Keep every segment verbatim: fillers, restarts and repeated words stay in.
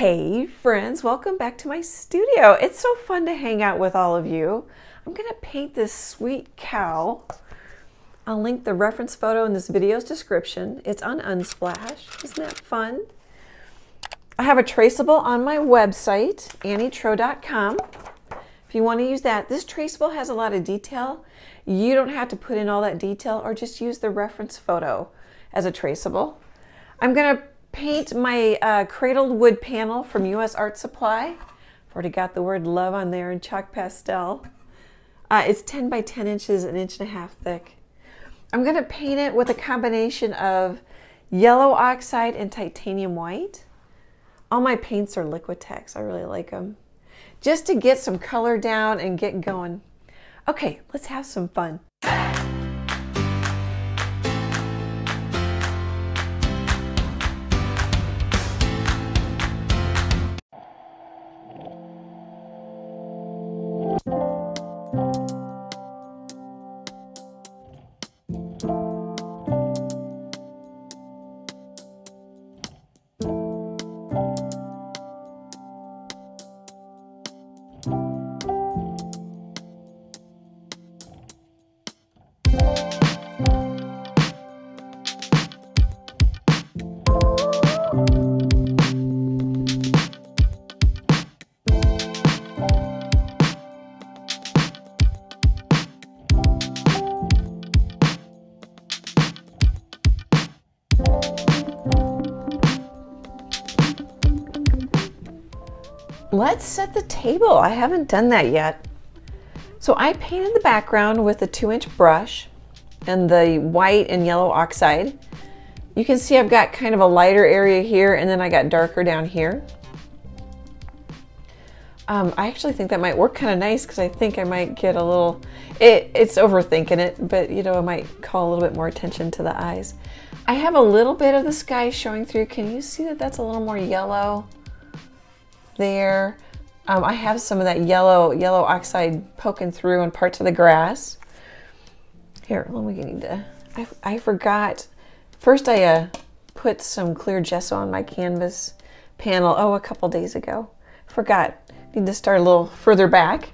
Hey friends, welcome back to my studio. It's so fun to hang out with all of you. I'm gonna paint this sweet cow. I'll link the reference photo in this video's description. It's on Unsplash. Isn't that fun? I have a traceable on my website, annie troe dot com. If you want to use that, this traceable has a lot of detail. You don't have to put in all that detail or just use the reference photo as a traceable. I'm gonna paint my uh, cradled wood panel from U S Art Supply. I've already got the word love on there in chalk pastel. Uh, it's ten by ten inches, an inch and a half thick. I'm gonna paint it with a combination of yellow oxide and titanium white. All my paints are Liquitex, I really like them. Just to get some color down and get going. Okay, let's have some fun. Let's set the table. I haven't done that yet. So I painted the background with a two inch brush and the white and yellow oxide. You can see I've got kind of a lighter area here and then I got darker down here. Um, I actually think that might work kind of nice because I think I might get a little, it, it's overthinking it, but you know, I might call a little bit more attention to the eyes. I have a little bit of the sky showing through. Can you see that that's a little more yellow? There. Um, I have some of that yellow yellow oxide poking through in parts of the grass. Here, let me need to, I, I forgot. First I uh, put some clear gesso on my canvas panel, oh, a couple days ago. Forgot, need to start a little further back.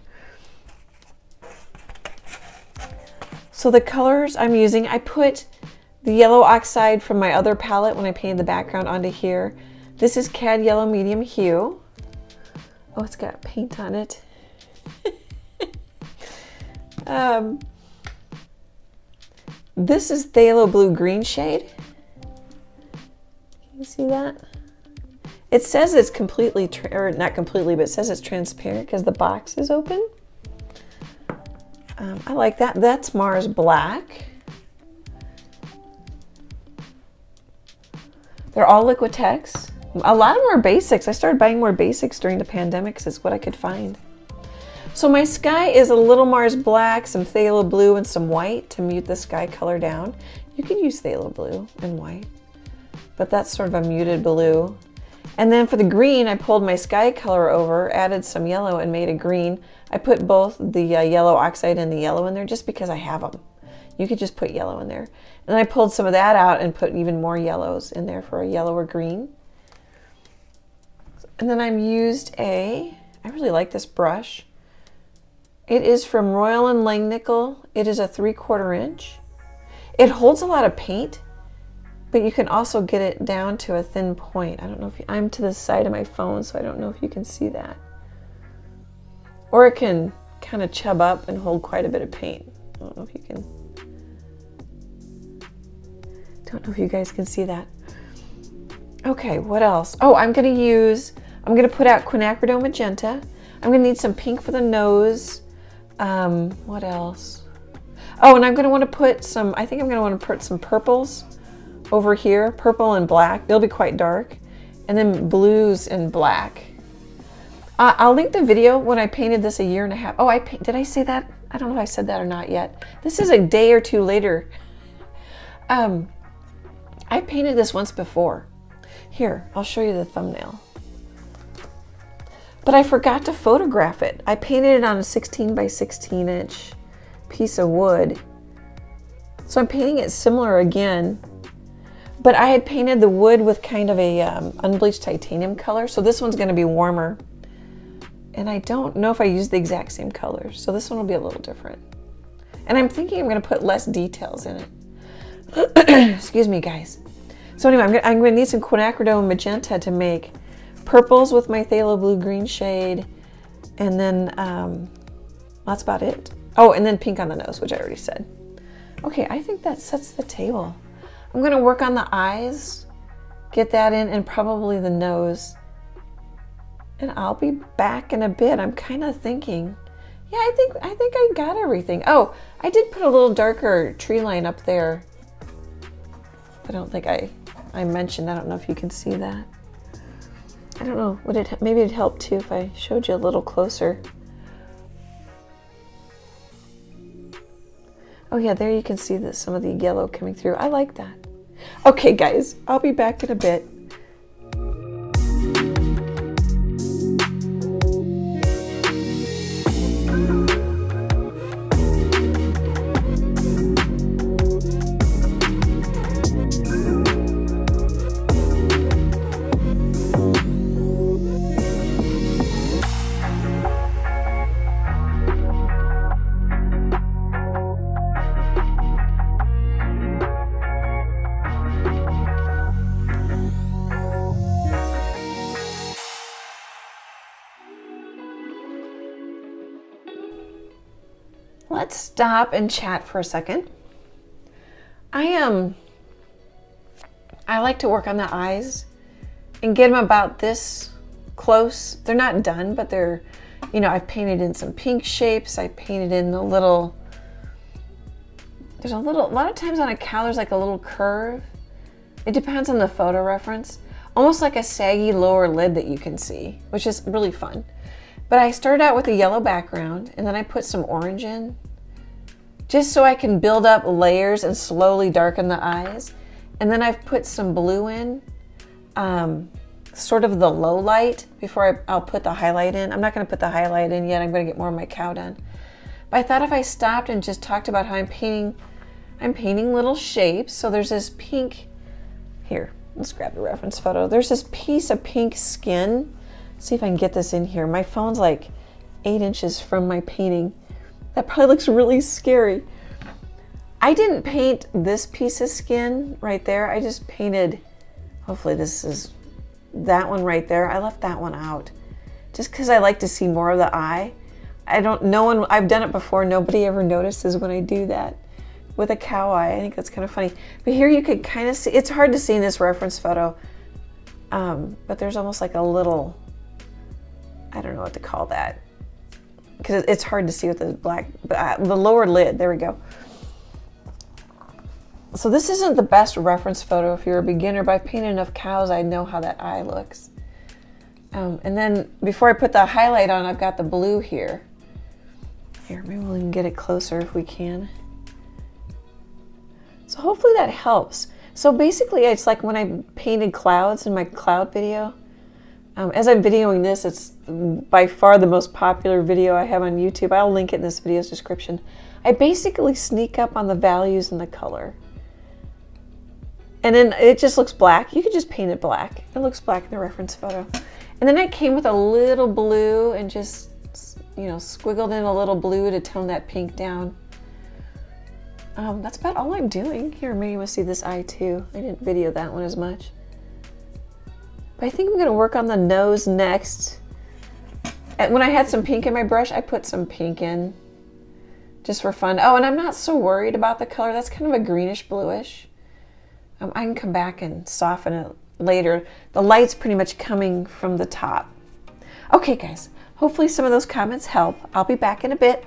So the colors I'm using, I put the yellow oxide from my other palette when I painted the background onto here. This is C A D Yellow Medium Hue. Oh, it's got paint on it. um, this is Phthalo Blue Green Shade. Can you see that? It says it's completely, tra or not completely, but it says it's transparent because the box is open. Um, I like that. That's Mars Black. They're all Liquitex. A lot of them are basics. I started buying more basics during the pandemic because it's what I could find. So my sky is a little Mars Black, some Phthalo Blue, and some white to mute the sky color down. You could use Phthalo Blue and white, but that's sort of a muted blue. And then for the green, I pulled my sky color over, added some yellow, and made a green. I put both the uh, yellow oxide and the yellow in there just because I have them. You could just put yellow in there. And I pulled some of that out and put even more yellows in there for a yellow or green. And then I'm used a, I really like this brush. It is from Royal and Langnickel. It is a three quarter inch. It holds a lot of paint, but you can also get it down to a thin point. I don't know if you, I'm to the side of my phone, so I don't know if you can see that. Or it can kind of chub up and hold quite a bit of paint. I don't know if you can, don't know if you guys can see that. Okay, what else? Oh, I'm gonna use, I'm gonna put out Quinacridone Magenta. I'm gonna need some pink for the nose. Um, what else? Oh, and I'm gonna wanna put some, I think I'm gonna wanna put some purples over here, purple and black, they'll be quite dark. And then blues and black. Uh, I'll link the video when I painted this a year and a half. Oh, I did I say that? I don't know if I said that or not yet. This is a day or two later. Um, I painted this once before. Here, I'll show you the thumbnail. But I forgot to photograph it. I painted it on a sixteen by sixteen inch piece of wood. So I'm painting it similar again, But I had painted the wood with kind of a um, unbleached titanium color, so this one's going to be warmer. And I don't know if I used the exact same colors, so this one will be a little different. And I'm thinking I'm going to put less details in it. Excuse me, guys. So anyway, I'm going I'm to need some Quinacridone Magenta to make purples with my Phthalo Blue Green Shade. And then um, that's about it. Oh, and then pink on the nose, which I already said. Okay, I think that sets the table. I'm going to work on the eyes, get that in, and probably the nose. And I'll be back in a bit. I'm kind of thinking, yeah, I think I think I got everything. Oh, I did put a little darker tree line up there. I don't think I, I mentioned, I don't know if you can see that. I don't know, would it, maybe it'd help too if I showed you a little closer. Oh yeah, there you can see that some of the yellow coming through. I like that. Okay guys, I'll be back in a bit. Let's stop and chat for a second. I am, um, I like to work on the eyes and get them about this close. They're not done, but they're, you know, I've painted in some pink shapes. I painted in the little, there's a little, a lot of times on a cow, there's like a little curve. It depends on the photo reference, almost like a saggy lower lid that you can see, which is really fun. But I started out with a yellow background and then I put some orange in just so I can build up layers and slowly darken the eyes. And then I've put some blue in, um, sort of the low light before I, I'll put the highlight in. I'm not gonna put the highlight in yet, I'm gonna get more of my cow done. But I thought if I stopped and just talked about how I'm painting, I'm painting little shapes. So there's this pink, here, let's grab the reference photo. There's this piece of pink skin. See if I can get this in here. My phone's like eight inches from my painting. That probably looks really scary. I didn't paint this piece of skin right there. I just painted, hopefully this is that one right there. I left that one out just because I like to see more of the eye. I don't, no one, I've done it before. Nobody ever notices when I do that with a cow eye. I think that's kind of funny. But here you could kind of see, it's hard to see in this reference photo, um, but there's almost like a little, I don't know what to call that because it's hard to see with the black, uh, the lower lid, there we go. So this isn't the best reference photo if you're a beginner, but I've painted enough cows, I know how that eye looks. Um, and then before I put the highlight on, I've got the blue here. Here, maybe we can get it closer if we can. So hopefully that helps. So basically it's like when I painted clouds in my cloud video. Um, as I'm videoing this, it's by far the most popular video I have on YouTube. I'll link it in this video's description. I basically sneak up on the values and the color. And then it just looks black. You could just paint it black. It looks black in the reference photo. And then I came with a little blue and just, you know, squiggled in a little blue to tone that pink down. Um, that's about all I'm doing. Here, maybe you want to see this eye too. I didn't video that one as much. But I think I'm gonna work on the nose next. And when I had some pink in my brush, I put some pink in just for fun. Oh, and I'm not so worried about the color. That's kind of a greenish bluish. Um, I can come back and soften it later. The light's pretty much coming from the top. Okay guys, hopefully some of those comments help. I'll be back in a bit.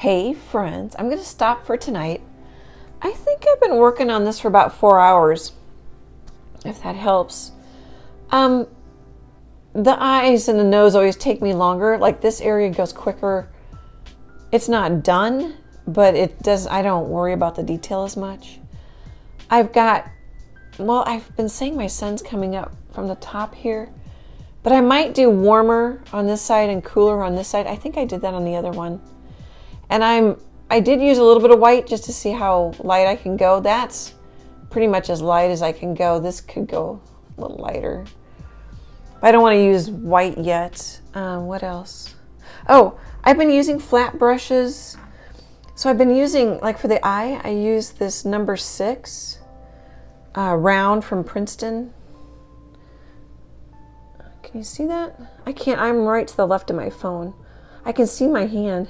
Hey friends, I'm gonna stop for tonight. I think I've been working on this for about four hours, if that helps. Um, the eyes and the nose always take me longer. Like this area goes quicker. It's not done, but it does. I don't worry about the detail as much. I've got, well, I've been saying my sun's coming up from the top here, but I might do warmer on this side and cooler on this side. I think I did that on the other one. And I'm, I did use a little bit of white just to see how light I can go. That's pretty much as light as I can go. This could go a little lighter. I don't want to use white yet. Um, what else? Oh, I've been using flat brushes. So I've been using, like for the eye, I use this number six uh, round from Princeton. Can you see that? I can't, I'm right to the left of my phone. I can see my hand.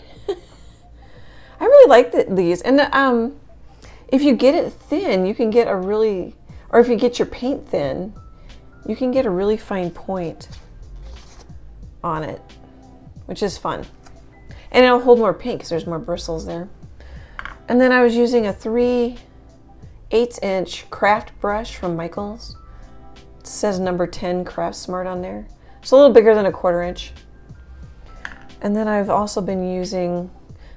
I really like the, these, and um, if you get it thin, you can get a really, or if you get your paint thin, you can get a really fine point on it, which is fun. And it'll hold more paint because there's more bristles there. And then I was using a three eighths inch craft brush from Michaels. It says number ten Craft Smart on there. It's a little bigger than a quarter inch. And then I've also been using,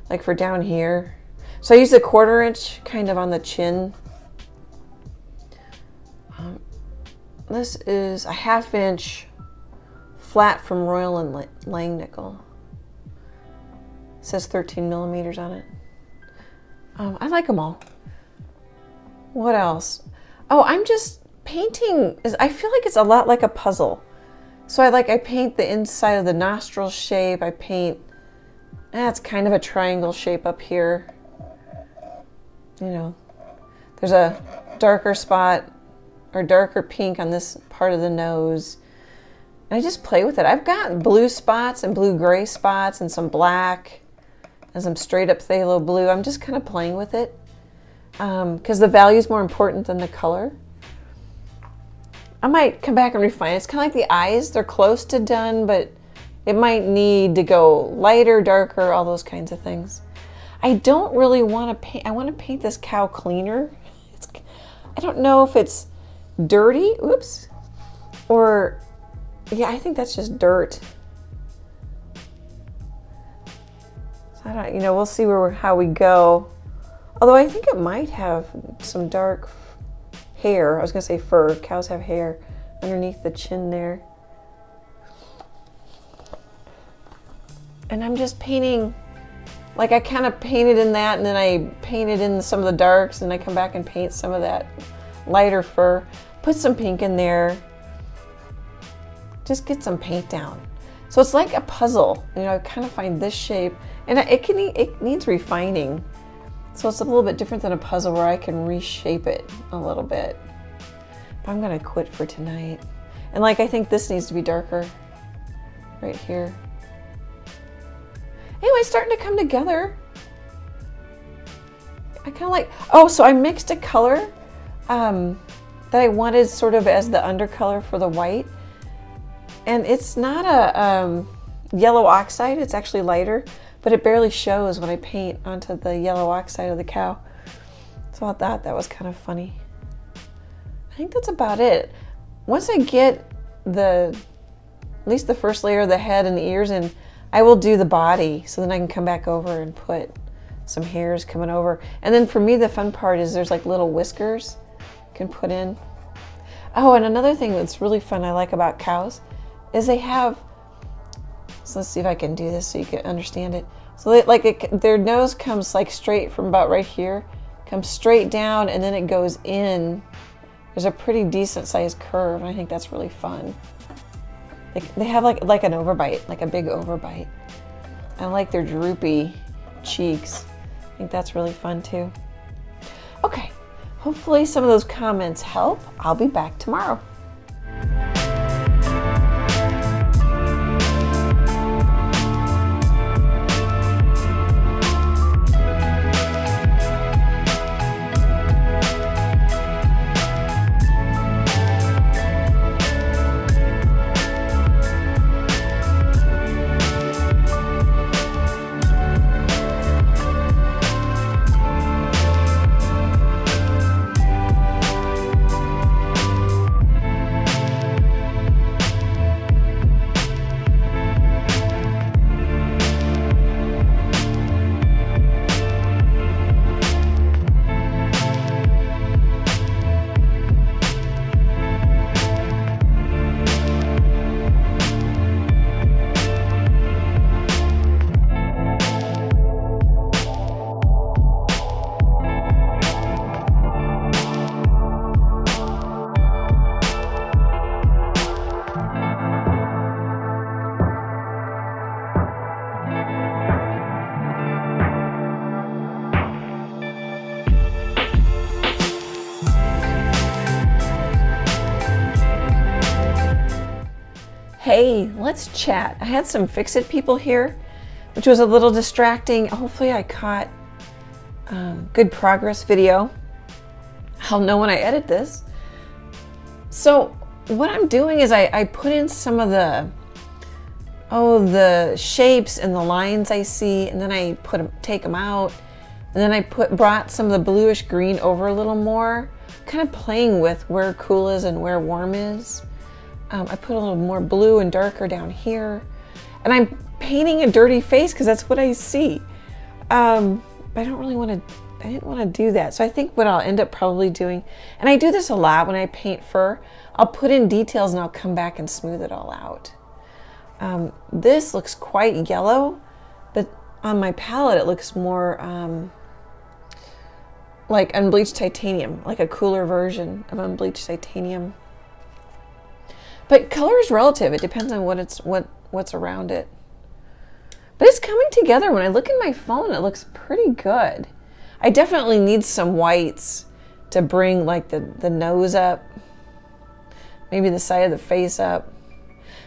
like for down here. So I use a quarter inch kind of on the chin. Um, this is a half inch flat from Royal and Langnickel. It says thirteen millimeters on it. Um, I like them all. What else? Oh, I'm just painting. Is, I feel like it's a lot like a puzzle. So I like, I paint the inside of the nostril shape. I paint That's kind of a triangle shape up here. You know, there's a darker spot or darker pink on this part of the nose. And I just play with it. I've got blue spots and blue gray spots and some black and some straight up phthalo blue. I'm just kind of playing with it because um, the value is more important than the color. I might come back and refine it. It's kind of like the eyes. They're close to done, but it might need to go lighter, darker, all those kinds of things. I don't really want to paint, I want to paint this cow cleaner. It's, I don't know if it's dirty, oops, or, yeah, I think that's just dirt. So I don't, you know, we'll see where how we go. Although I think it might have some dark hair. I was gonna say fur, cows have hair underneath the chin there. And I'm just painting, like I kind of painted in that and then I painted in some of the darks and I come back and paint some of that lighter fur, put some pink in there, just get some paint down. So it's like a puzzle, you know, I kind of find this shape and it, can, it needs refining. So it's a little bit different than a puzzle where I can reshape it a little bit. But I'm gonna quit for tonight. And like, I think this needs to be darker right here. Anyway, it's starting to come together. I kind of like, oh, so I mixed a color um, that I wanted sort of as the undercolor for the white. And it's not a um, yellow oxide, it's actually lighter, but it barely shows when I paint onto the yellow oxide of the cow. So I thought that was kind of funny. I think that's about it. Once I get the, at least the first layer of the head and the ears in, I will do the body, so then I can come back over and put some hairs coming over. And then for me, the fun part is there's like little whiskers you can put in. Oh, and another thing that's really fun I like about cows is they have, so let's see if I can do this so you can understand it. So they, like it, their nose comes like straight from about right here, comes straight down and then it goes in. There's a pretty decent sized curve and I think that's really fun. They have like, like an overbite, like a big overbite. I like their droopy cheeks. I think that's really fun too. Okay, hopefully some of those comments help. I'll be back tomorrow. Hey, let's chat. I had some Fix-It people here, which was a little distracting. Hopefully I caught um, good progress video. I'll know when I edit this. So what I'm doing is I, I put in some of the, oh, the shapes and the lines I see, and then I put them, take them out. And then I put brought some of the bluish green over a little more, kind of playing with where cool is and where warm is. Um, I put a little more blue and darker down here. And I'm painting a dirty face because that's what I see. Um, but I don't really want to, I didn't want to do that. So I think what I'll end up probably doing, and I do this a lot when I paint fur, I'll put in details and I'll come back and smooth it all out. Um, this looks quite yellow, but on my palette it looks more um, like unbleached titanium, like a cooler version of unbleached titanium. But color is relative. It depends on what it's what what's around it. But it's coming together. When I look at my phone, it looks pretty good. I definitely need some whites to bring like the, the nose up, maybe the side of the face up.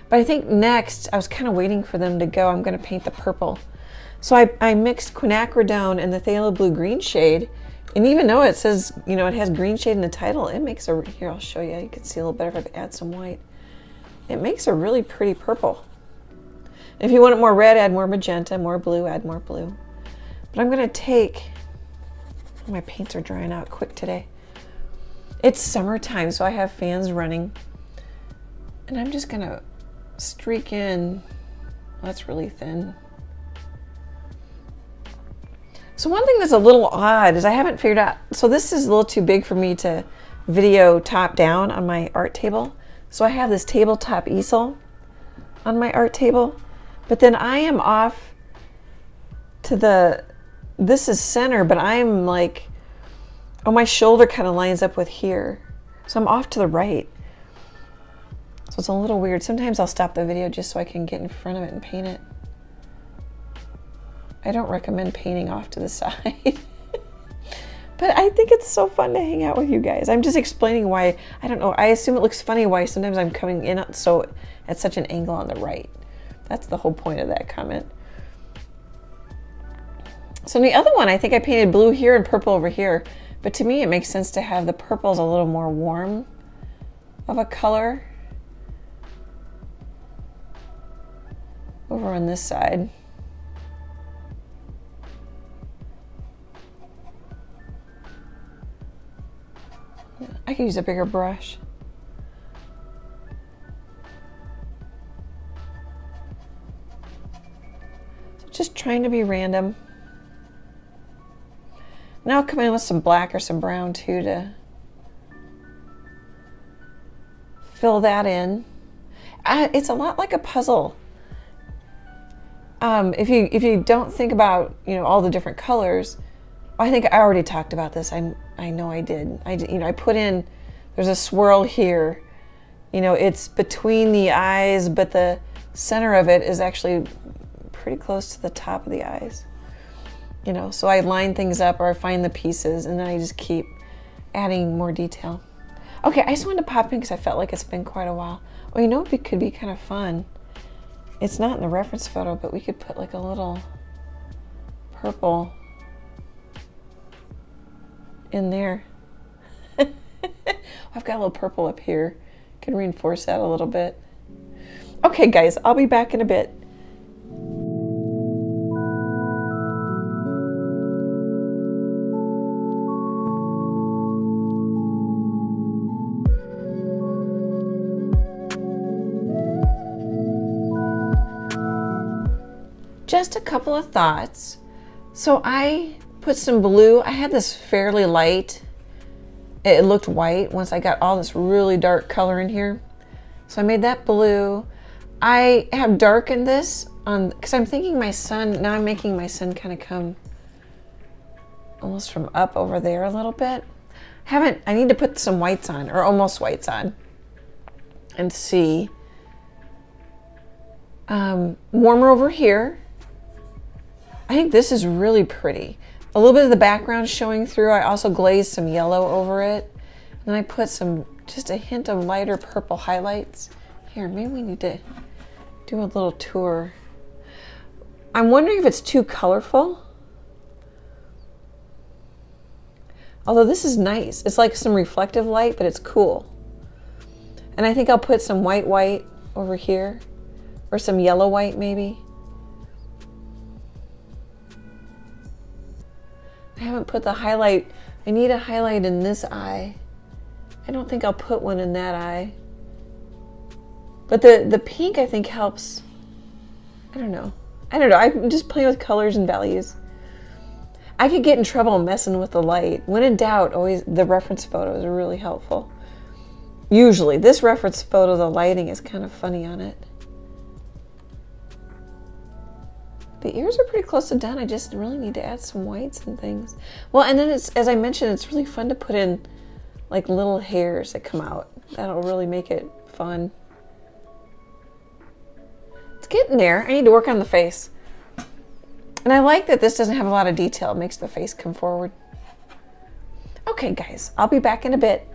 But I think next, I was kind of waiting for them to go. I'm going to paint the purple. So I, I mixed Quinacridone and the Phthalo Blue Green Shade. And even though it says, you know, it has green shade in the title, it makes a, here I'll show you, you can see a little better if I add some white. It makes a really pretty purple. If you want more red, add more magenta, more blue, add more blue. But I'm going to take, my paints are drying out quick today. It's summertime, so I have fans running. And I'm just going to streak in, that's really thin. So one thing that's a little odd is I haven't figured out, so this is a little too big for me to video top down on my art table. So I have this tabletop easel on my art table, but then I am off to the, this is center, but I'm like, oh, my shoulder kind of lines up with here. So I'm off to the right. So it's a little weird. Sometimes I'll stop the video just so I can get in front of it and paint it. I don't recommend painting off to the side. But I think it's so fun to hang out with you guys. I'm just explaining why, I don't know, I assume it looks funny why sometimes I'm coming in so at such an angle on the right. That's the whole point of that comment. So the other one, I think I painted blue here and purple over here, but to me it makes sense to have the purples a little more warm of a color over on this side. I could use a bigger brush. So just trying to be random. Now I'll come in with some black or some brown too to fill that in. I, it's a lot like a puzzle. Um, if you if you don't think about, you know, all the different colors, I think I already talked about this. I I know I did. I you know I put in. There's a swirl here. You know, it's between the eyes, but the center of it is actually pretty close to the top of the eyes. You know, so I line things up or I find the pieces, and then I just keep adding more detail. Okay, I just wanted to pop in because I felt like it's been quite a while. Well, you know, it could be kind of fun. It's not in the reference photo, but we could put like a little purple in there. I've got a little purple up here. Can reinforce that a little bit. Okay, guys, I'll be back in a bit. Just a couple of thoughts. So I put some blue. I had this fairly light. It looked white once I got all this really dark color in here. So I made that blue. I have darkened this on because I'm thinking my sun, now I'm making my sun kind of come almost from up over there a little bit. Haven't, I need to put some whites on or almost whites on and see. Um, warmer over here. I think this is really pretty. A little bit of the background showing through. I also glazed some yellow over it. And then I put some, just a hint of lighter purple highlights. Here, maybe we need to do a little tour. I'm wondering if it's too colorful. Although this is nice. It's like some reflective light, but it's cool. And I think I'll put some white white over here, or some yellow white maybe. I haven't put the highlight. I need a highlight in this eye. I don't think I'll put one in that eye. But the, the pink I think helps. I don't know. I don't know. I'm just playing with colors and values. I could get in trouble messing with the light. When in doubt, always the reference photos are really helpful. Usually. This reference photo, the lighting is kind of funny on it. The ears are pretty close to done. I just really need to add some whites and things. Well, and then it's, as I mentioned, it's really fun to put in like little hairs that come out. That'll really make it fun. It's getting there. I need to work on the face. And I like that this doesn't have a lot of detail. It makes the face come forward. Okay, guys, I'll be back in a bit.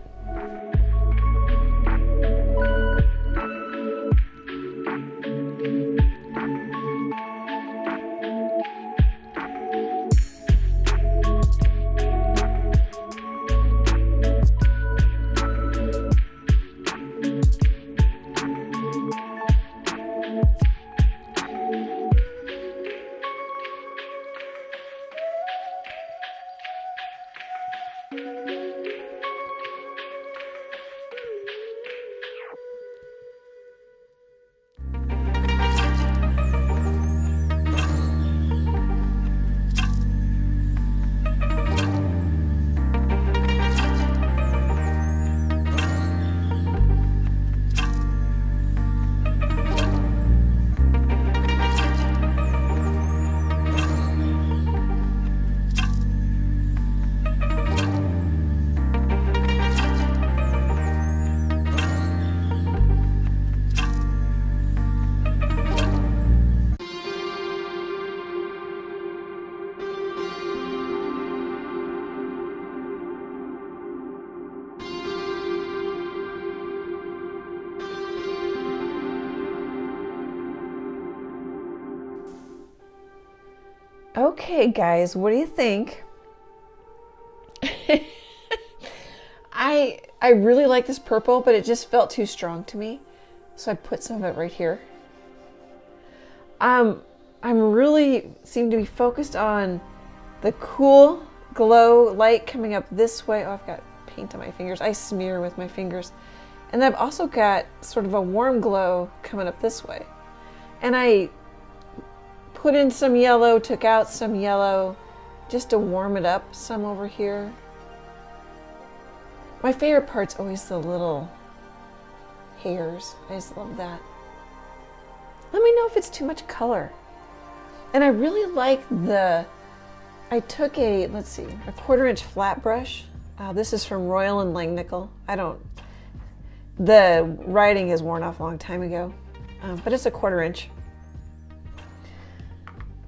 Okay, guys, what do you think? I I really like this purple, but it just felt too strong to me, so I put some of it right here. Um, I'm really seem to be focused on the cool glow light coming up this way. Oh, I've got paint on my fingers. I smear with my fingers, and I've also got sort of a warm glow coming up this way, and I put in some yellow, took out some yellow, just to warm it up some over here. My favorite part's always the little hairs. I just love that. Let me know if it's too much color. And I really like the, I took a, let's see, a quarter inch flat brush. Uh, this is from Royal and Langnickel. I don't, the writing has worn off a long time ago, um, but it's a quarter inch.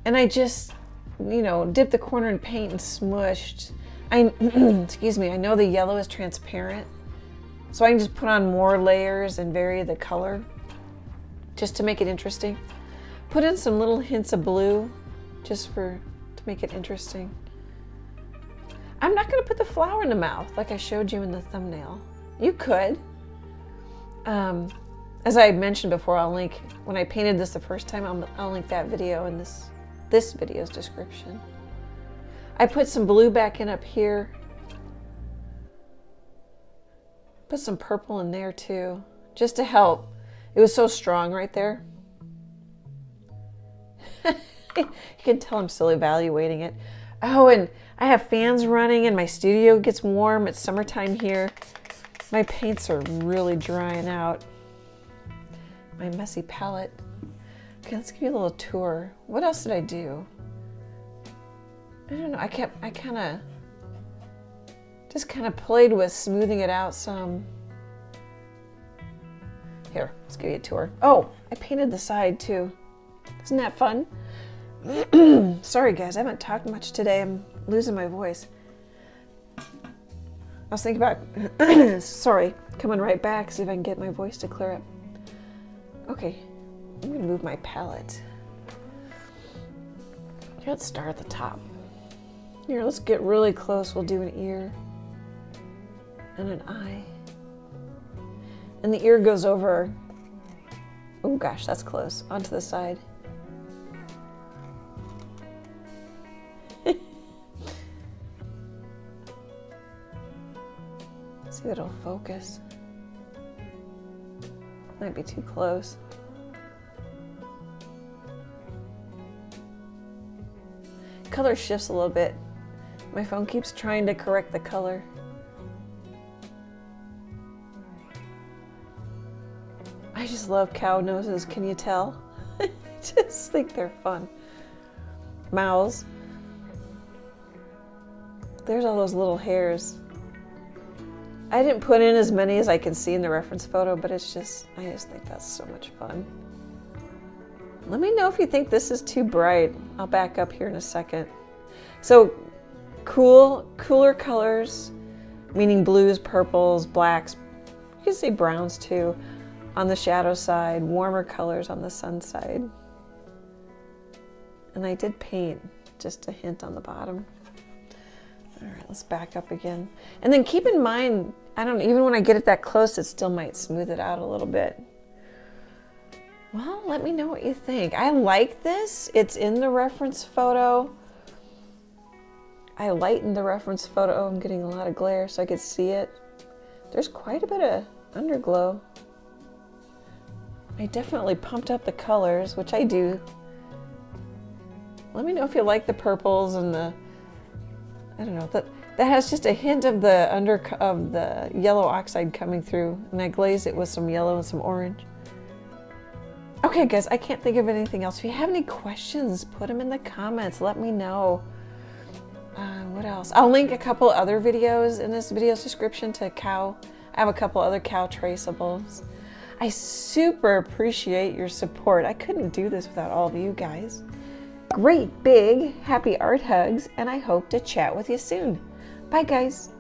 And I just, you know, dipped the corner in paint and smushed. I, excuse me, I know the yellow is transparent, so I can just put on more layers and vary the color just to make it interesting. Put in some little hints of blue just for, to make it interesting. I'm not gonna put the flower in the mouth like I showed you in the thumbnail. You could. Um, as I mentioned before, I'll link, when I painted this the first time, I'll, I'll link that video in this this video's description. I put some blue back in up here. Put some purple in there too, just to help. It was so strong right there. You can tell I'm still evaluating it. Oh, and I have fans running and my studio gets warm. It's summertime here. My paints are really drying out. My messy palette. Okay, let's give you a little tour. What else did I do? I don't know. I kept, I kind of just kind of played with smoothing it out some. Here, let's give you a tour. Oh, I painted the side too. Isn't that fun? Sorry, guys, I haven't talked much today. I'm losing my voice. I was thinking about, sorry, coming right back, see if I can get my voice to clear up. Okay. I'm gonna move my palette. Let's start at the top. Here, let's get really close. We'll do an ear and an eye. And the ear goes over, oh gosh, that's close, onto the side. See, that'll focus. Might be too close. Color shifts a little bit. My phone keeps trying to correct the color. I just love cow noses, can you tell? I just think they're fun. Mouths. There's all those little hairs. I didn't put in as many as I can see in the reference photo, but it's just, I just think that's so much fun. Let me know if you think this is too bright. I'll back up here in a second. So cool, cooler colors, meaning blues, purples, blacks, you can say browns too, on the shadow side, warmer colors on the sun side. And I did paint just a hint on the bottom. All right, let's back up again. And then keep in mind, I don't, even when I get it that close, it still might smooth it out a little bit. Well, let me know what you think. I like this. It's in the reference photo. I lightened the reference photo. Oh, I'm getting a lot of glare so I could see it. There's quite a bit of underglow. I definitely pumped up the colors, which I do. Let me know if you like the purples and the, I don't know, that, that has just a hint of the under of the yellow oxide coming through, and I glazed it with some yellow and some orange. Okay guys, I can't think of anything else. If you have any questions, put them in the comments. Let me know. Uh, what else? I'll link a couple other videos in this video's description to cow. I have a couple other cow traceables. I super appreciate your support. I couldn't do this without all of you guys. Great big happy art hugs, and I hope to chat with you soon. Bye guys.